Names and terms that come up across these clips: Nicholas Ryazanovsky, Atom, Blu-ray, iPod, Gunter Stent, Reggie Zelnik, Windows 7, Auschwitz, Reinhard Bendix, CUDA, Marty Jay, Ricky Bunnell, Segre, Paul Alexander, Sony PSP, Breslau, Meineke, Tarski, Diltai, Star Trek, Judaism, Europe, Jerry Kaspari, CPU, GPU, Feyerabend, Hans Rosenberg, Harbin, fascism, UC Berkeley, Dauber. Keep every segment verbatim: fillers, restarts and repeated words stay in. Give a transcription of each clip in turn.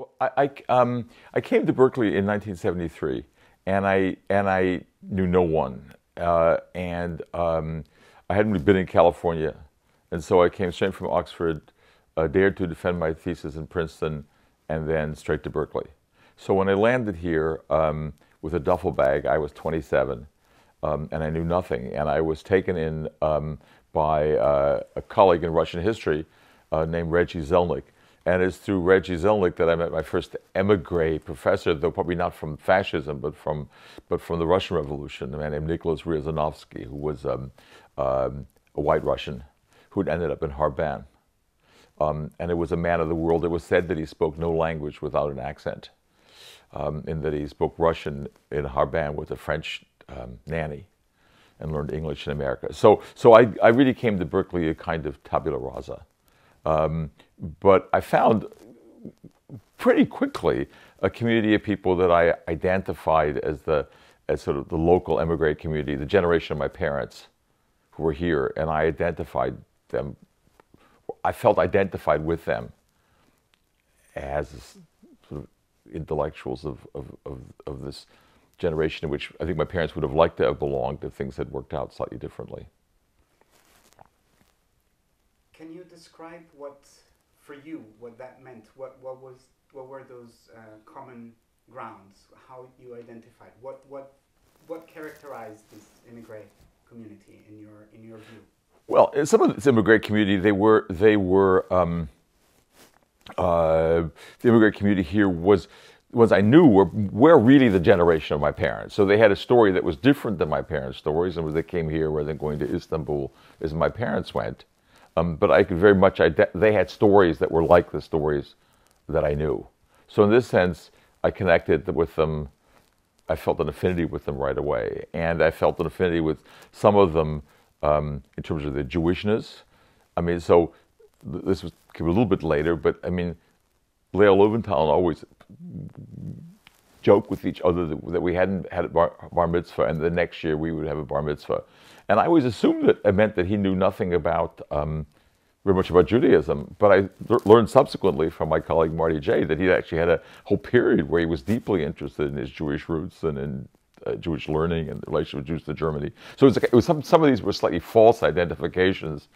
Well, I, I, um, I came to Berkeley in nineteen seventy-three, and I, and I knew no one. Uh, and um, I hadn't really been in California. And so I came straight from Oxford, a day or two to defend my thesis in Princeton, and then straight to Berkeley. So when I landed here um, with a duffel bag, I was twenty-seven, um, and I knew nothing. And I was taken in um, by uh, a colleague in Russian history uh, named Reggie Zelnik. And it's through Reggie Zelnik that I met my first emigre professor, though probably not from fascism, but from, but from the Russian Revolution, a man named Nicholas Ryazanovsky, who was um, um, a white Russian, who'd ended up in Harbin. Um, and it was a man of the world. It was said that he spoke no language without an accent, um, in that he spoke Russian in Harbin with a French um, nanny and learned English in America. So, so I, I really came to Berkeley a kind of tabula rasa. Um, but I found pretty quickly a community of people that I identified as the as sort of the local emigre community, the generation of my parents who were here, and I identified them. I felt identified with them as sort of intellectuals of, of, of, of this generation, in which I think my parents would have liked to have belonged if things had worked out slightly differently. Can you describe what, for you, what that meant? What, what, was, what were those uh, common grounds? How you identified? What, what, what characterized this immigrant community in your, in your view? Well, some of this immigrant community, they were, they were, um, uh, the immigrant community here was, ones I knew were, were really the generation of my parents. So they had a story that was different than my parents' stories, and they came here rather than going to Istanbul as my parents went. Um, but I could very much, they had stories that were like the stories that I knew. So in this sense, I connected with them. I felt an affinity with them right away. And I felt an affinity with some of them um, in terms of their Jewishness. I mean, so this was came a little bit later, but I mean, Leo Löwenthal always joke with each other that we hadn't had a bar, bar mitzvah, and the next year we would have a bar mitzvah. And I always assumed that it meant that he knew nothing about, um, very much about Judaism. But I learned subsequently from my colleague Marty Jay that he actually had a whole period where he was deeply interested in his Jewish roots and in uh, Jewish learning and the relationship of Jews to Germany. So it was, it was some, some of these were slightly false identifications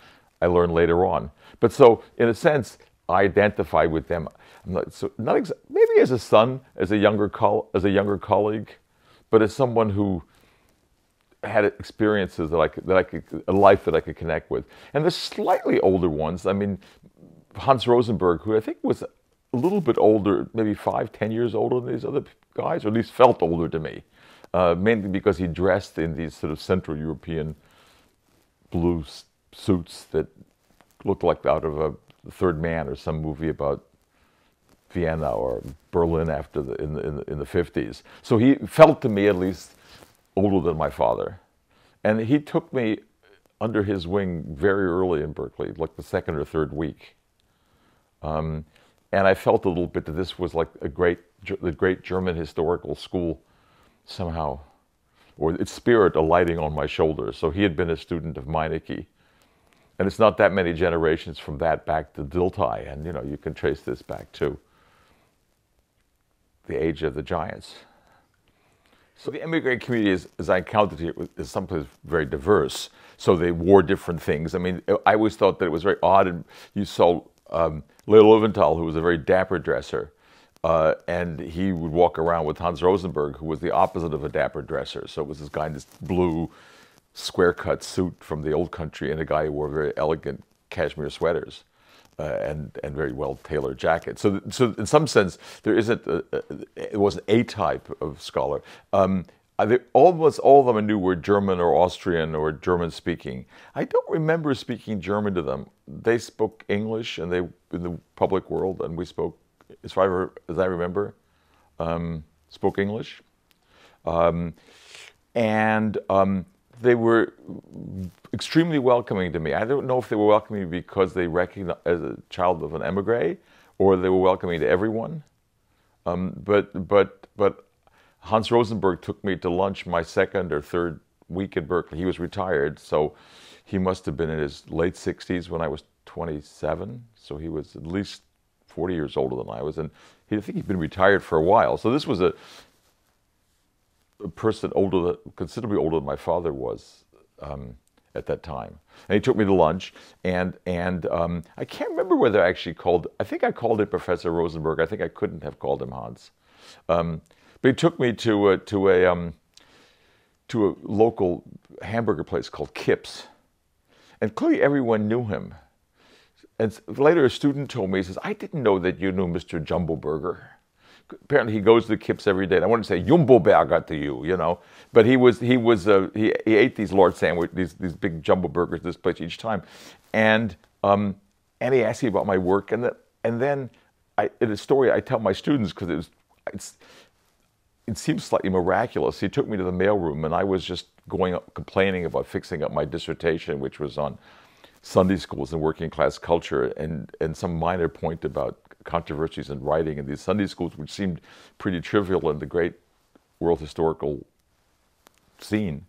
I learned later on. But so, in a sense, I identified with them. I'm not, so not ex maybe as a son, as a younger col as a younger colleague, but as someone who had experiences that I could, that I could, a life that I could connect with. And the slightly older ones, I mean, Hans Rosenberg, who I think was a little bit older, maybe five, ten years older than these other guys, or at least felt older to me, uh, mainly because he dressed in these sort of Central European blue suits that looked like out of a Third Man or some movie about Vienna or Berlin after the, in, the, in, the, in the fifties. So he felt to me at least older than my father. And he took me under his wing very early in Berkeley, like the second or third week. Um, and I felt a little bit that this was like a great, the great German historical school somehow, or its spirit alighting on my shoulders. So he had been a student of Meineke. And it's not that many generations from that back to Diltai. And, you know, you can trace this back to the age of the giants. So the immigrant community, is, as I counted here, is someplace very diverse. So they wore different things. I mean, I always thought that it was very odd. And you saw um, Leo Löwenthal, who was a very dapper dresser, uh, and he would walk around with Hans Rosenberg, who was the opposite of a dapper dresser. So it was this guy in this blue square-cut suit from the old country, and a guy who wore very elegant cashmere sweaters uh, and and very well-tailored jackets. So, so in some sense, there isn't a, a, it wasn't a type of scholar. Um, I, almost all of them I knew were German or Austrian or German-speaking. I don't remember speaking German to them. They spoke English, and they in the public world, and we spoke, as far as I remember, um, spoke English, um, and. Um, They were extremely welcoming to me. I don't know if they were welcoming because they recognized as a child of an emigre, or they were welcoming to everyone. Um, but but but Hans Rosenberg took me to lunch my second or third week at Berkeley. He was retired, so he must have been in his late sixties when I was twenty-seven. So he was at least forty years older than I was, and he, I think he'd been retired for a while. So this was a, a person older, considerably older than my father was um, at that time. And he took me to lunch, and and um, I can't remember whether I actually called, I think I called it Professor Rosenberg. I think I couldn't have called him Hans. Um, but he took me to a, to a, um, to a local hamburger place called Kip's. And clearly everyone knew him. And later a student told me, he says, I didn't know that you knew Mister Jumbleberger. Apparently he goes to the Kip's every day. And I want to say Jumbleberger to you, you know. But he was, he was, uh, he, he ate these large sandwiches, these, these big jumbo burgers at this place each time. And, um, and he asked me about my work. And, the, and then I, in a story I tell my students, because it was, it's, it seems slightly miraculous. He took me to the mailroom, and I was just going up complaining about fixing up my dissertation, which was on Sunday schools and working class culture, and, and some minor point about controversies in writing in these Sunday schools, which seemed pretty trivial in the great world historical scene.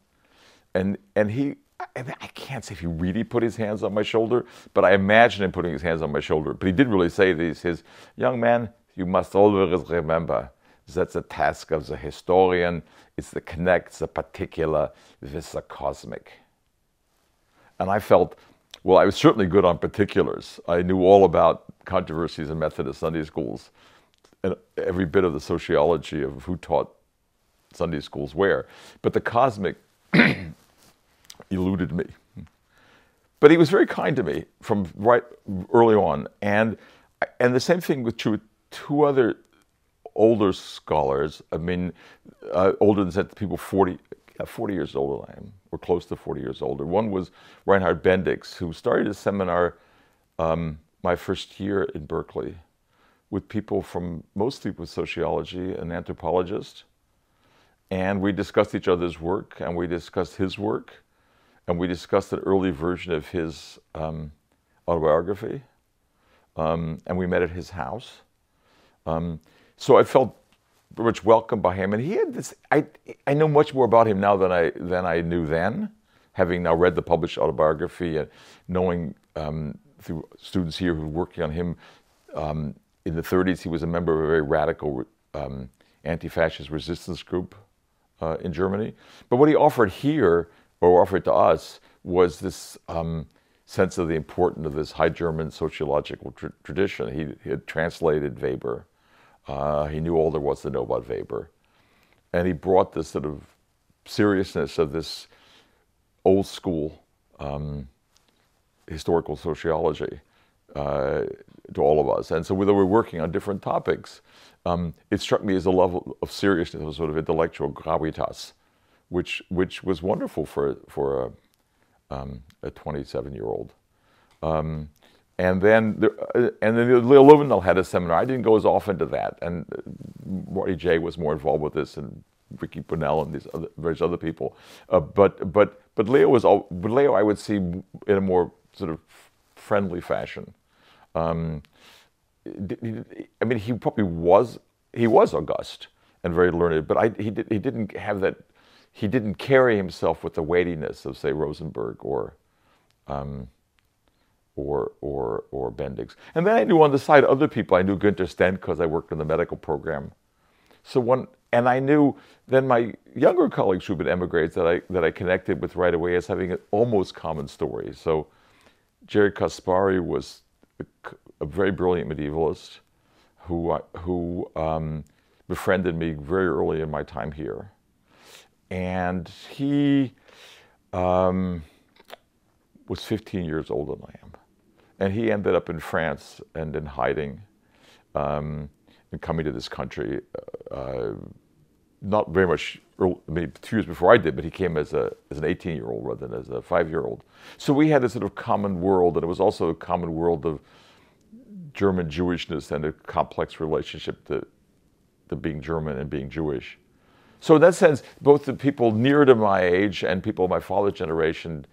And, and he, and I can't say if he really put his hands on my shoulder, but I imagine him putting his hands on my shoulder. But he did really say these, his, young man, you must always remember, that's the task of the historian, is to connect the particular with the cosmic. And I felt, well, I was certainly good on particulars. I knew all about controversies in Methodist Sunday schools and every bit of the sociology of who taught Sunday schools where. But the cosmic eluded me. But he was very kind to me from right early on. And, and the same thing with two, two other older scholars, I mean, uh, older than that, people forty, forty years older than I am, or close to forty years older. One was Reinhard Bendix, who started a seminar um, my first year in Berkeley with people from, mostly with sociology and anthropologists. And we discussed each other's work, and we discussed his work, and we discussed an early version of his um, autobiography. Um, and we met at his house. Um, So I felt much welcomed by him, and he had this. I I know much more about him now than I than I knew then, having now read the published autobiography and knowing um, through students here who were working on him um, in the thirties. He was a member of a very radical um, anti-fascist resistance group uh, in Germany. But what he offered here, or offered to us, was this um, sense of the importance of this High German sociological tr tradition. He, he had translated Weber. Uh, he knew all there was to know about Weber. And he brought this sort of seriousness of this old school um, historical sociology uh, to all of us. And so whether we're working on different topics, um, it struck me as a level of seriousness, a sort of intellectual gravitas, which, which was wonderful for, for a twenty-seven-year-old. Um, And then, the, and then Leo Löwenthal had a seminar. I didn't go as often to that. And Marty Jay was more involved with this, and Ricky Bunnell and these other, various other people. Uh, but but but Leo was all. But Leo, I would see in a more sort of friendly fashion. Um, I mean, he probably was. He was august and very learned, but I, he did, he didn't have that. He didn't carry himself with the weightiness of, say, Rosenberg or. Um, or or or Bendix. And then I knew on the side other people. I knew Gunter Stent because I worked in the medical program. So one, and I knew then my younger colleagues who've been emigrates that I that I connected with right away as having an almost common story. So Jerry Kaspari was a, a very brilliant medievalist who I, who um, befriended me very early in my time here. And he um, was fifteen years older than I am. And he ended up in France and in hiding um, and coming to this country, uh, not very much, early, I mean, two years before I did, but he came as, a, as an eighteen-year-old rather than as a five-year-old. So we had this sort of common world, and it was also a common world of German Jewishness and a complex relationship to, to being German and being Jewish. So in that sense, both the people near to my age and people of my father's generation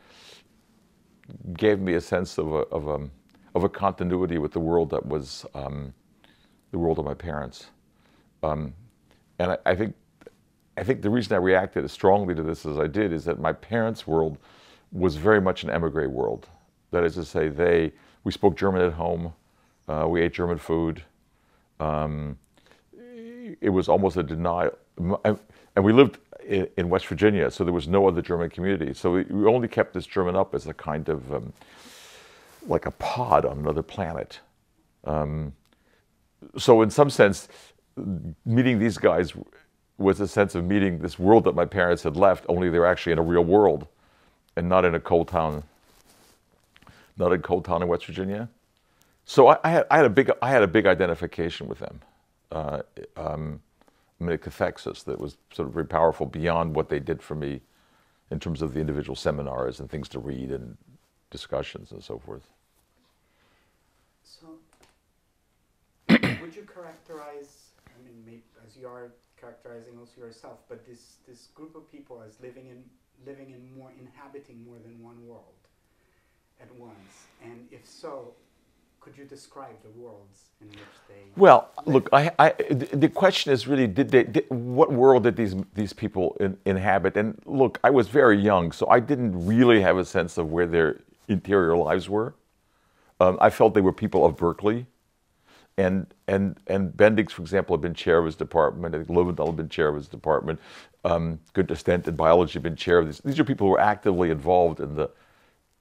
gave me a sense of a, of a, of a continuity with the world that was um, the world of my parents. Um, and I, I think I think the reason I reacted as strongly to this as I did is that my parents' world was very much an emigre world. That is to say, they we spoke German at home. Uh, we ate German food. Um, it was almost a denial. And we lived in, in West Virginia, so there was no other German community. So we, we only kept this German up as a kind of, um, like a pod on another planet. Um, so in some sense, meeting these guys was a sense of meeting this world that my parents had left, only they're actually in a real world and not in a coal town, not in a coal town in West Virginia. So I, I, had, I had a big, I had a big identification with them. Uh, um, I mean, it affects us. That was sort of very powerful beyond what they did for me in terms of the individual seminars and things to read and discussions and so forth. So would you characterize, I mean, maybe as you are characterizing also yourself, but this, this group of people as living in, living in more, inhabiting more than one world at once? And if so, could you describe the worlds in which they? Well, lived? Look, I, I, the question is really, did they? Did, what world did these these people in, inhabit? And look, I was very young, so I didn't really have a sense of where their interior lives were. Um, I felt they were people of Berkeley, and and and Bendix, for example, had been chair of his department. I think Löwenthal had been chair of his department. Um, Gunter Stent in biology had been chair of this. These are people who were actively involved in the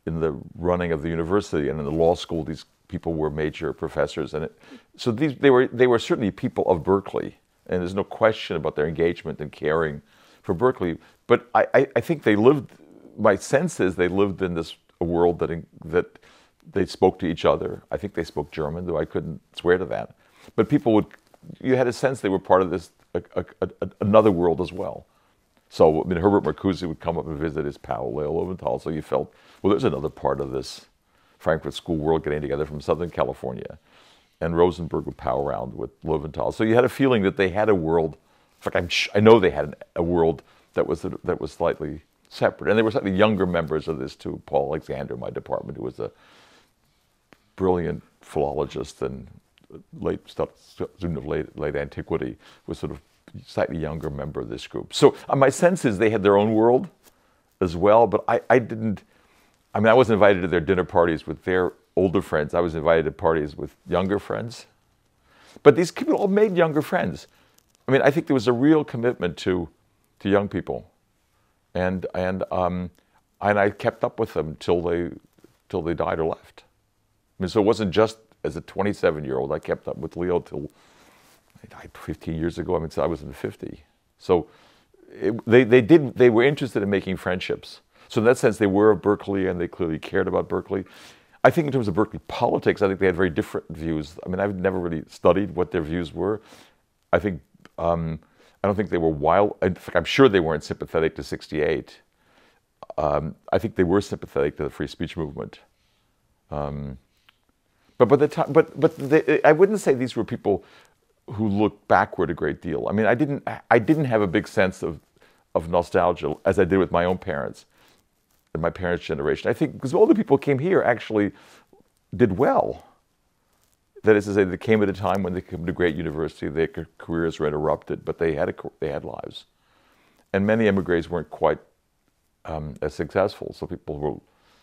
in the running of the university and in the law school. These people were major professors, and it, so these they were they were certainly people of Berkeley, and there's no question about their engagement and caring for Berkeley. But I, I, I think they lived. My sense is they lived in this a world that that they spoke to each other. I think they spoke German, though I couldn't swear to that. But people would, you had a sense they were part of this a, a, a, another world as well. So I mean, Herbert Marcuse would come up and visit his pal Leo Löwenthal, so you felt, well, there's another part of this Frankfurt School world getting together from Southern California, and Rosenberg would pow around with Löwenthal. So you had a feeling that they had a world. In fact, I'm sh I know they had an, a world that was that was slightly separate, and there were slightly younger members of this too. Paul Alexander, my department, who was a brilliant philologist and late student of late late antiquity, was sort of slightly younger member of this group. So uh, my sense is they had their own world as well, but I, I didn't. I mean, I wasn't invited to their dinner parties with their older friends. I was invited to parties with younger friends. But these people all made younger friends. I mean, I think there was a real commitment to, to young people, and and um, and I kept up with them till they till they died or left. I mean, so it wasn't just as a twenty-seven-year-old. I kept up with Leo till he died fifteen years ago. I mean, so I was in fifty. So it, they they did they were interested in making friendships. So in that sense, they were of Berkeley, and they clearly cared about Berkeley. I think in terms of Berkeley politics, I think they had very different views. I mean, I've never really studied what their views were. I think, um, I don't think they were wild. In fact, I'm sure they weren't sympathetic to sixty-eight. Um, I think they were sympathetic to the free speech movement. Um, but by the time, but but they, I wouldn't say these were people who looked backward a great deal. I mean, I didn't I didn't have a big sense of of nostalgia as I did with my own parents. In my parents' generation, I think, because all the people who came here actually did well. That is to say, they came at a time when they came to great university, their careers were interrupted, but they had a, they had lives, and many emigres weren't quite um, as successful. So people who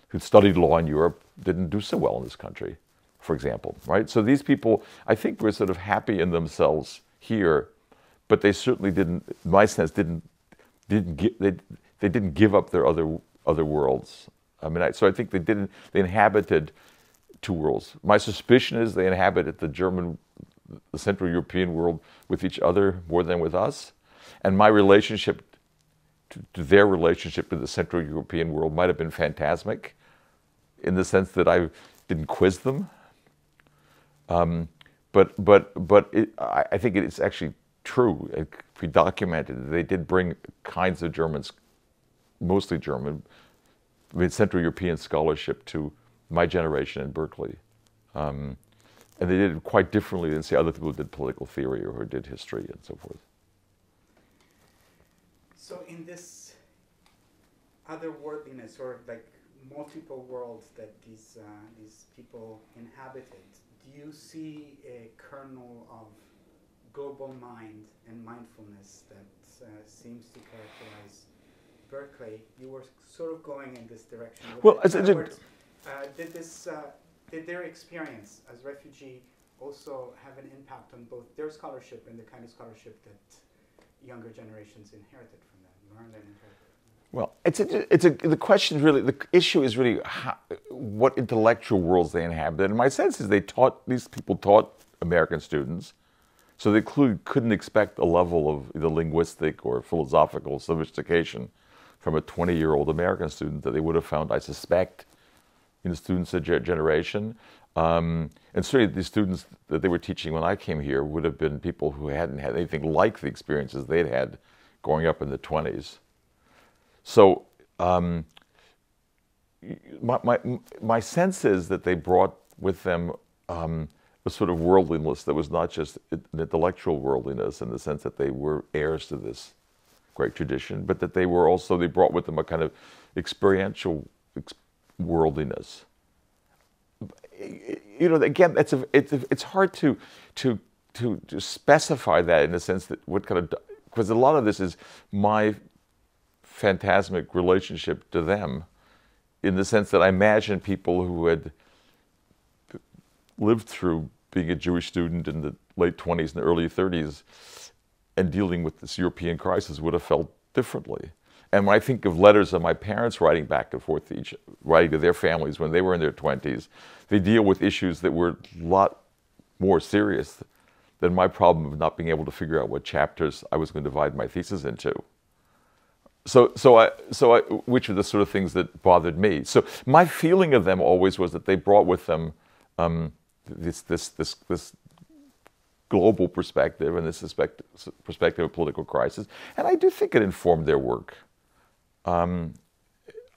who studied law in Europe didn't do so well in this country, for example, right? So these people, I think, were sort of happy in themselves here, but they certainly didn't. In my sense, didn't didn't get, they they didn't give up their other. other worlds. I mean, I, so I think they didn't, they inhabited two worlds. My suspicion is they inhabited the German, the Central European world with each other more than with us. And my relationship to, to their relationship to the Central European world might have been phantasmic in the sense that I didn't quiz them. Um, but but, but it, I, I think it's actually true. It could be documented. They did bring kinds of Germans, mostly German, with Central European scholarship to my generation in Berkeley. Um, and they did it quite differently than, say, other people who did political theory or who did history and so forth. So in this otherworldliness, or like multiple worlds that these, uh, these people inhabited, do you see a kernel of global mind and mindfulness that uh, seems to characterize Berkeley? You were sort of going in this direction. Well, as in other words, uh, did this, uh, did their experience as refugee also have an impact on both their scholarship and the kind of scholarship that younger generations inherited from them, learned and inherited. Well, it's a, it's a, the question really, the issue is really how, what intellectual worlds they inhabited. And my sense is they taught, these people taught American students, so they clearly couldn't expect a level of either linguistic or philosophical sophistication from a twenty-year-old American student that they would have found, I suspect, in the students of their generation. Um, and certainly the students that they were teaching when I came here would have been people who hadn't had anything like the experiences they'd had growing up in the twenties. So um, my, my, my sense is that they brought with them um, a sort of worldliness that was not just an intellectual worldliness in the sense that they were heirs to this great tradition, but that they were also, they brought with them a kind of experiential ex worldliness. You know, again, it's, a, it's, a, it's hard to, to, to, to specify that in the sense that what kind of, because a lot of this is my phantasmic relationship to them, in the sense that I imagine people who had lived through being a Jewish student in the late twenties and early thirties and dealing with this European crisis would have felt differently. And when I think of letters of my parents writing back and forth to each, writing to their families when they were in their twenties, they deal with issues that were a lot more serious than my problem of not being able to figure out what chapters I was going to divide my thesis into. So, so, I, so I, which are the sort of things that bothered me. So my feeling of them always was that they brought with them um, this, this, this, this global perspective and this perspective of political crisis. And I do think it informed their work. Um,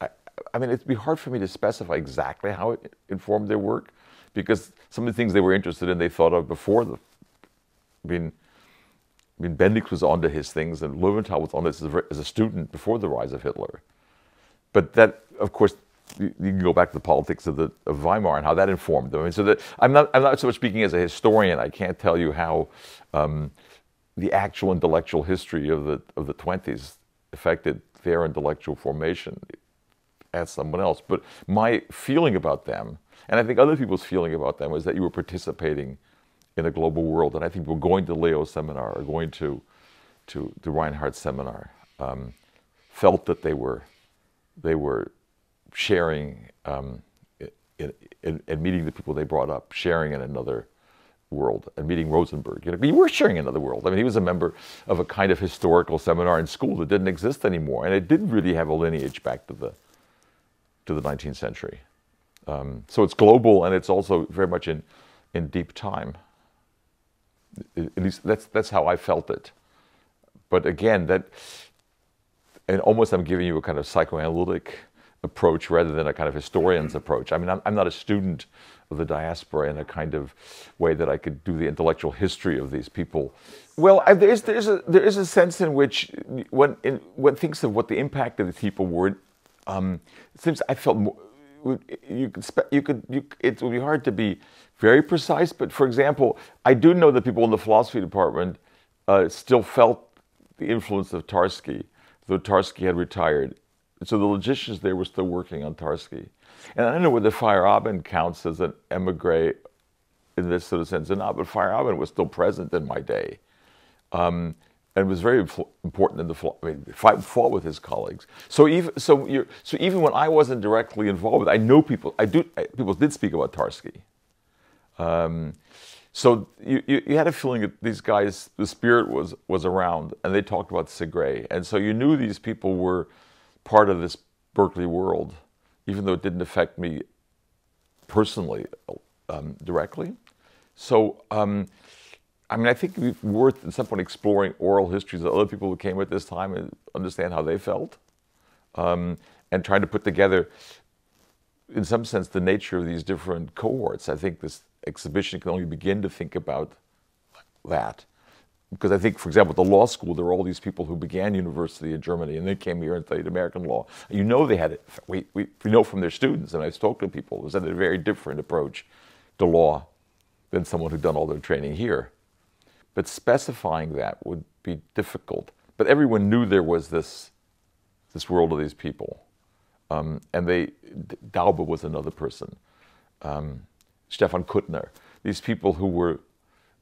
I, I mean, it'd be hard for me to specify exactly how it informed their work, because some of the things they were interested in, they thought of before the, I mean, I mean, Bendix was onto his things, and Löwenthal was on this as a student before the rise of Hitler. But that, of course, you, you can go back to the politics of, the, of Weimar and how that informed them. I mean, so that I'm not, I'm not so much speaking as a historian. I can't tell you how um, the actual intellectual history of the of the twenties affected their intellectual formation as someone else. But my feeling about them, and I think other people's feeling about them, was that you were participating in a global world. And I think we're going to Leo's seminar or going to to, to Reinhardt's seminar, um, felt that they were they were sharing um, in, in, in meeting the people they brought up, sharing in another world, and meeting Rosenberg. You know, we were sharing another world. I mean, he was a member of a kind of historical seminar in school that didn't exist anymore, and it didn't really have a lineage back to the to the nineteenth century. Um, so it's global, and it's also very much in in deep time. At least that's that's how I felt it. But again, that, and almost I'm giving you a kind of psychoanalytic approach rather than a kind of historian's approach. I mean, I'm, I'm not a student of the diaspora in a kind of way that I could do the intellectual history of these people. Well, I, there's there's a there is a sense in which when in, when thinks of what the impact of the people were, um, it seems I felt more, you could you could you, it would be hard to be very precise, but for example, I do know that people in the philosophy department uh, still felt the influence of Tarski, though Tarski had retired. So the logicians there were still working on Tarski. And I don't know whether Feyerabend counts as an emigre in this sort of sense or not, but Feyerabend was still present in my day. Um, and was very important in the I mean, fight and fall with his colleagues. So even, so, you're, so even when I wasn't directly involved with it, I know people, I do, I, people did speak about Tarski. Um, so you, you, you had a feeling that these guys, the spirit was, was around, and they talked about Segre. And so you knew these people were part of this Berkeley world, even though it didn't affect me personally um, directly. So, um, I mean, I think it's worth at some point exploring oral histories of other people who came at this time and understand how they felt, um, and trying to put together, in some sense, the nature of these different cohorts. I think this exhibition can only begin to think about that. Because I think, for example, at the law school, there were all these people who began university in Germany and they came here and studied American law. You know they had it. We, we, we know from their students, and I've spoken to people, it was a very different approach to law than someone who'd done all their training here. But specifying that would be difficult. But everyone knew there was this, this world of these people. Um, and they, Dauber was another person, um, Stefan Kuttner. these people who were,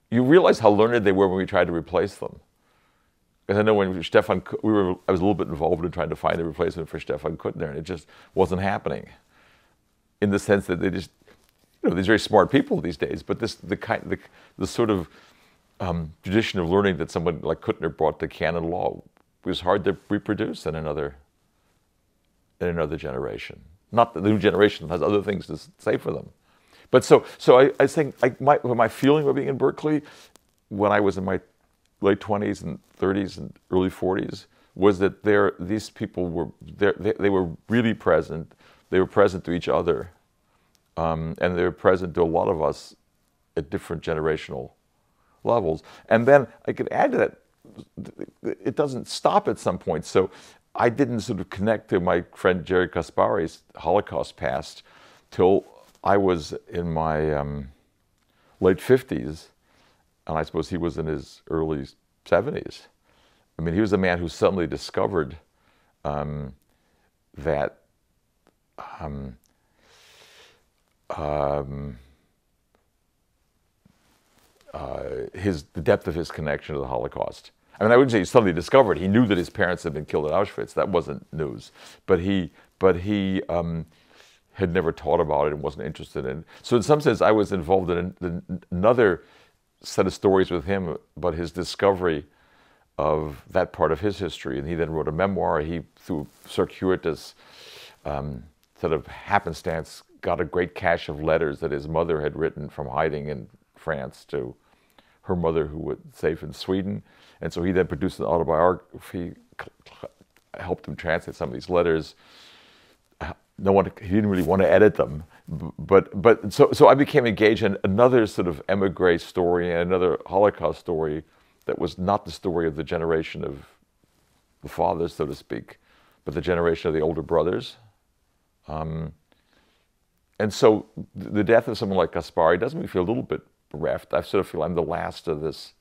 you realize how learned they were when we tried to replace them. Because I know when Stefan, we were, I was a little bit involved in trying to find a replacement for Stefan Kuttner, and it just wasn't happening. In the sense that they just, you know, these very smart people these days, but this, the kind, the, the sort of um, tradition of learning that someone like Kuttner brought to canon law was hard to reproduce in another, in another generation. Not that the new generation has other things to say for them. But so, so I, I think I, my, my feeling of being in Berkeley when I was in my late twenties and thirties and early forties was that there, these people were there, they, they were really present. They were present to each other, um, and they were present to a lot of us at different generational levels. And then I could add to that, it doesn't stop at some point. So I didn't sort of connect to my friend Jerry Kaspari's Holocaust past till I was in my um, late fifties, and I suppose he was in his early seventies. I mean, he was a man who suddenly discovered um, that um, um, uh, his, the depth of his connection to the Holocaust. I mean, I wouldn't say he suddenly discovered. He knew that his parents had been killed at Auschwitz. That wasn't news. But he, but he um, had never taught about it and wasn't interested in it. So in some sense, I was involved in an, another set of stories with him about his discovery of that part of his history. And he then wrote a memoir. He, through circuitous um, sort of happenstance, got a great cache of letters that his mother had written from hiding in France to her mother, who was safe in Sweden. And so he then produced an autobiography, helped him translate some of these letters. No one, he didn't really want to edit them. But, but so, so I became engaged in another sort of emigre story and another Holocaust story that was not the story of the generation of the fathers, so to speak, but the generation of the older brothers. Um, and so the death of someone like Kaspari does make me feel a little bit bereft. I sort of feel I'm the last of this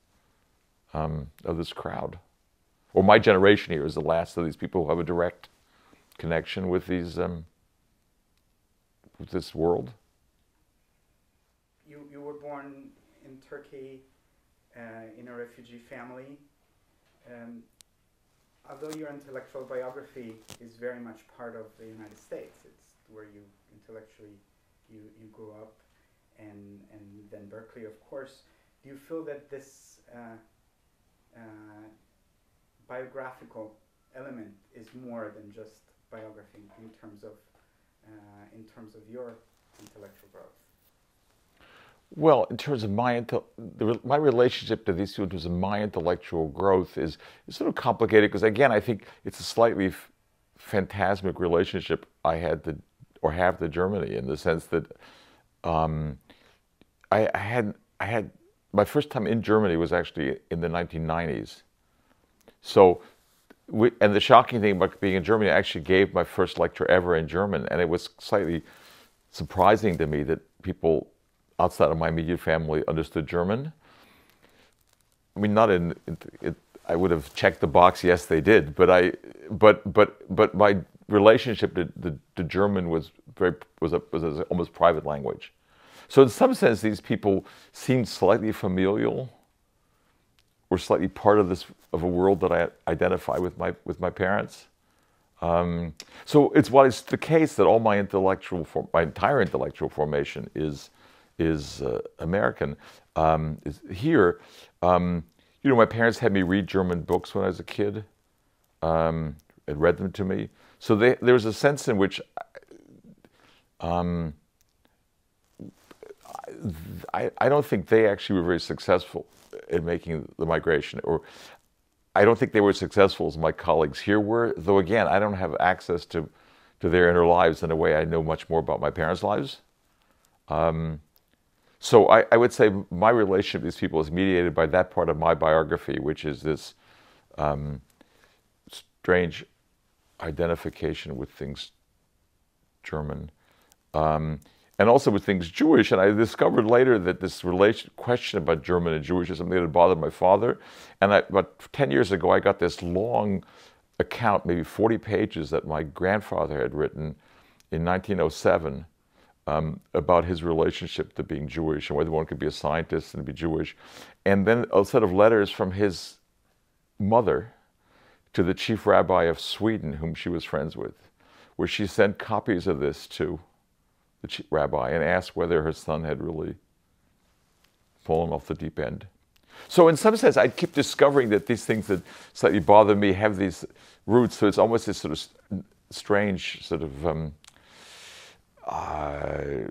Um, of this crowd, or my generation here is the last of these people who have a direct connection with these, um, with this world. You you were born in Turkey uh, in a refugee family. Um, although your intellectual biography is very much part of the United States, it's where you intellectually you you grew up, and and then Berkeley, of course. Do you feel that this uh, Uh, biographical element is more than just biography in terms of uh, in terms of your intellectual growth? Well, in terms of my the, my relationship to these two, in terms of my intellectual growth, is, is sort of complicated because, again, I think it's a slightly f phantasmic relationship I had to or have to Germany, in the sense that um, I, I had I had. My first time in Germany was actually in the nineteen nineties. So, we, and the shocking thing about being in Germany, I actually gave my first lecture ever in German, and it was slightly surprising to me that people outside of my immediate family understood German. I mean, not in, in it, I would have checked the box, yes they did, but I, but but but my relationship to, to, to German was very was a, was a almost private language. So in some sense, these people seemed slightly familial, or slightly part of this of a world that I identify with my with my parents. Um, so it's why it's the case that all my intellectual form, my entire intellectual formation is is uh, American. Um, is here, um, you know, my parents had me read German books when I was a kid, um, and read them to me. So they, there was a sense in which. Um, I, I don't think they actually were very successful in making the migration, or I don't think they were successful as my colleagues here were, though again, I don't have access to, to their inner lives in a way I know much more about my parents' lives. Um, so I, I would say my relationship with these people is mediated by that part of my biography, which is this um, strange identification with things German. Um, And also with things Jewish, and I discovered later that this relation, question about German and Jewish is something that had bothered my father. And I, about ten years ago, I got this long account, maybe forty pages, that my grandfather had written in nineteen oh seven um, about his relationship to being Jewish and whether one could be a scientist and be Jewish. And then a set of letters from his mother to the chief rabbi of Sweden, whom she was friends with, where she sent copies of this to the chief rabbi and asked whether her son had really fallen off the deep end. So in some sense, I keep discovering that these things that slightly bother me have these roots. So it's almost this sort of st strange sort of, um, uh,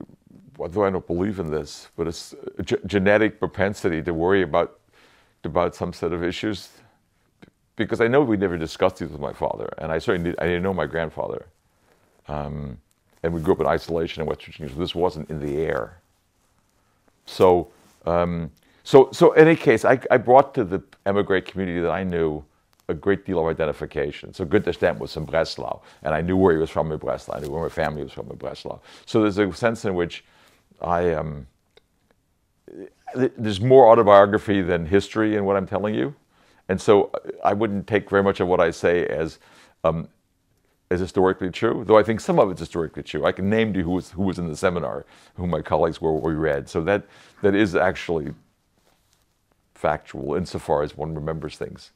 although I don't believe in this, but it's a ge genetic propensity to worry about, about some set of issues. Because I know we never discussed these with my father, and I certainly did, I didn't know my grandfather. Um, and we grew up in isolation in West Virginia, so this wasn't in the air. So, um, So, so in any case, I, I brought to the emigre community that I knew a great deal of identification. So Gunter Stent was from Breslau, and I knew where he was from in Breslau. I knew where my family was from in Breslau. So there's a sense in which I um, there's more autobiography than history in what I'm telling you, and so I wouldn't take very much of what I say as um, as historically true. Though I think some of it's historically true. I can name to you who was who was in the seminar, who my colleagues were, what we read. So that that is actually factual insofar as one remembers things.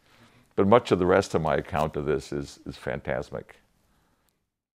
But much of the rest of my account of this is, is phantasmic.